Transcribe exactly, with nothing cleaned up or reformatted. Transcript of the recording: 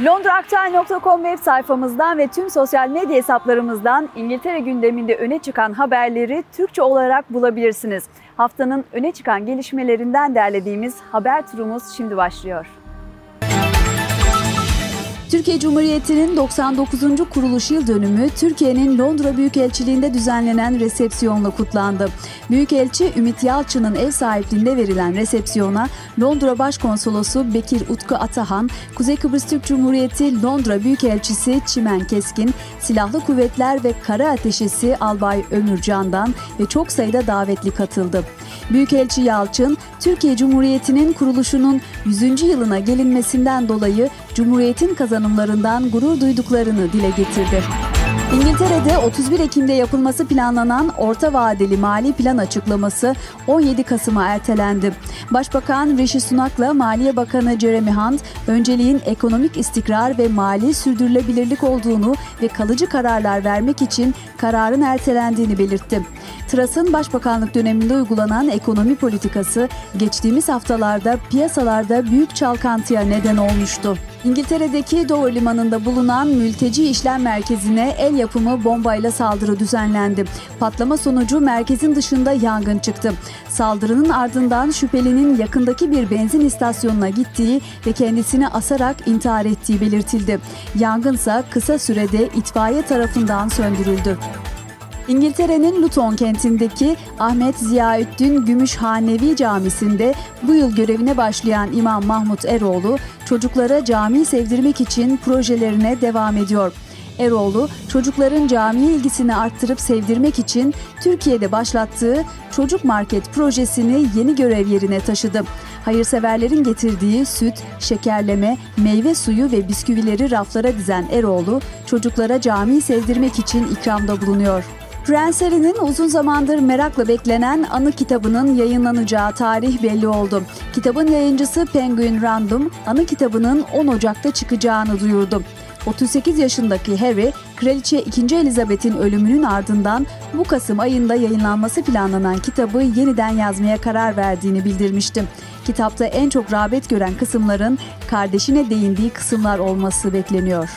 londra aktüel nokta com web sayfamızdan ve tüm sosyal medya hesaplarımızdan İngiltere gündeminde öne çıkan haberleri Türkçe olarak bulabilirsiniz. Haftanın öne çıkan gelişmelerinden derlediğimiz haber turumuz şimdi başlıyor. Türkiye Cumhuriyeti'nin doksan dokuzuncu kuruluş yıl dönümü Türkiye'nin Londra Büyükelçiliği'nde düzenlenen resepsiyonla kutlandı. Büyükelçi Ümit Yalçın'ın ev sahipliğinde verilen resepsiyona Londra Başkonsolosu Bekir Utku Atahan, Kuzey Kıbrıs Türk Cumhuriyeti Londra Büyükelçisi Çimen Keskin, Silahlı Kuvvetler ve Kara Ateşesi Albay Ömür Candan ve çok sayıda davetli katıldı. Büyükelçi Yalçın, Türkiye Cumhuriyeti'nin kuruluşunun yüzüncü yılına gelinmesinden dolayı Cumhuriyet'in kazanımlarından gurur duyduklarını dile getirdi. İngiltere'de otuz bir Ekim'de yapılması planlanan orta vadeli mali plan açıklaması on yedi Kasım'a ertelendi. Başbakan Rishi Sunak'la Maliye Bakanı Jeremy Hunt, önceliğin ekonomik istikrar ve mali sürdürülebilirlik olduğunu ve kalıcı kararlar vermek için kararın ertelendiğini belirtti. Truss'ın başbakanlık döneminde uygulanan ekonomi politikası geçtiğimiz haftalarda piyasalarda büyük çalkantıya neden olmuştu. İngiltere'deki Dover Limanı'nda bulunan mülteci işlem merkezine el yapımı bombayla saldırı düzenlendi. Patlama sonucu merkezin dışında yangın çıktı. Saldırının ardından şüphelinin yakındaki bir benzin istasyonuna gittiği ve kendisini asarak intihar ettiği belirtildi. Yangınsa kısa sürede itfaiye tarafından söndürüldü. İngiltere'nin Luton kentindeki Ahmet Ziyaüddin Gümüşhanevi Camisi'nde bu yıl görevine başlayan İmam Mahmut Eroğlu, çocuklara camiyi sevdirmek için projelerine devam ediyor. Eroğlu, çocukların camiye ilgisini arttırıp sevdirmek için Türkiye'de başlattığı Çocuk Market projesini yeni görev yerine taşıdı. Hayırseverlerin getirdiği süt, şekerleme, meyve suyu ve bisküvileri raflara dizen Eroğlu, çocuklara camiyi sevdirmek için ikramda bulunuyor. Prens Harry'nin uzun zamandır merakla beklenen anı kitabının yayınlanacağı tarih belli oldu. Kitabın yayıncısı Penguin Random, anı kitabının on Ocak'ta çıkacağını duyurdu. otuz sekiz yaşındaki Harry, Kraliçe ikinci Elizabeth'in ölümünün ardından bu Kasım ayında yayınlanması planlanan kitabı yeniden yazmaya karar verdiğini bildirmişti. Kitapta en çok rağbet gören kısımların kardeşine değindiği kısımlar olması bekleniyor.